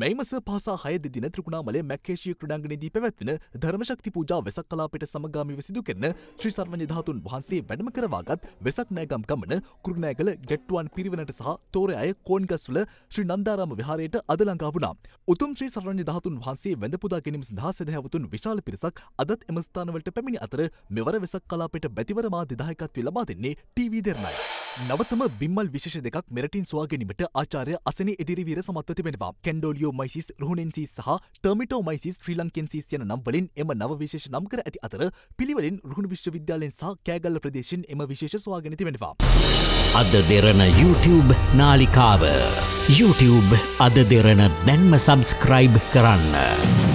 මෙයිමස පාසා 6 දින ත්‍රිකුණාමලයේ මැක්කේෂී ක්‍රීඩාංගණයේදී පැවැත්වෙන ධර්මශක්ති පූජා වෙසක් කලාපයට සමගාමීව සිදු කරන ශ්‍රී සර්වඥ ධාතුන් වහන්සේ වැඩම කරවාගත් වෙසක් නෑගම් ගමන කුරුණෑගල ගැට්ටුවන් පිරිවෙනට සහ තෝරෑය කෝන්ගස්වල ශ්‍රී නන්දාරාම විහාරයට අද ළඟා වුණා. උතුම් ශ්‍රී සර්වඥ ධාතුන් වහන්සේ වැඳපුදා ගැනීම සඳහා සදහැවතුන් විශාල පිරිසක් අදත් එම ස්ථානවලට පැමිණි අතර මෙවර වෙසක් කලාපයට බැතිවර මා දිදායකත්වය ලබා දෙන්නේ ටීවී දෙරණයි. नवतम बिम्मल विशेष देखा मेरटीन स्वागत आचार्य असने एदिरीवीर समत्वते बेनवा कैंडोलियो मैसिस रुहुनेंसिस सह टर्मिटो मैसिस श्रीलंकेंसिस यन नाम वलिन एम नव विशेष नामकर अति अतर पिलिवलिन रुहुन विश्वविद्यालय सह कैगल प्रदेशिन एम विशेष स्वागत बेनवा අද දෙරණ YouTube නාලිකාව YouTube අද දෙරණ දැන්ම subscribe කරන්න.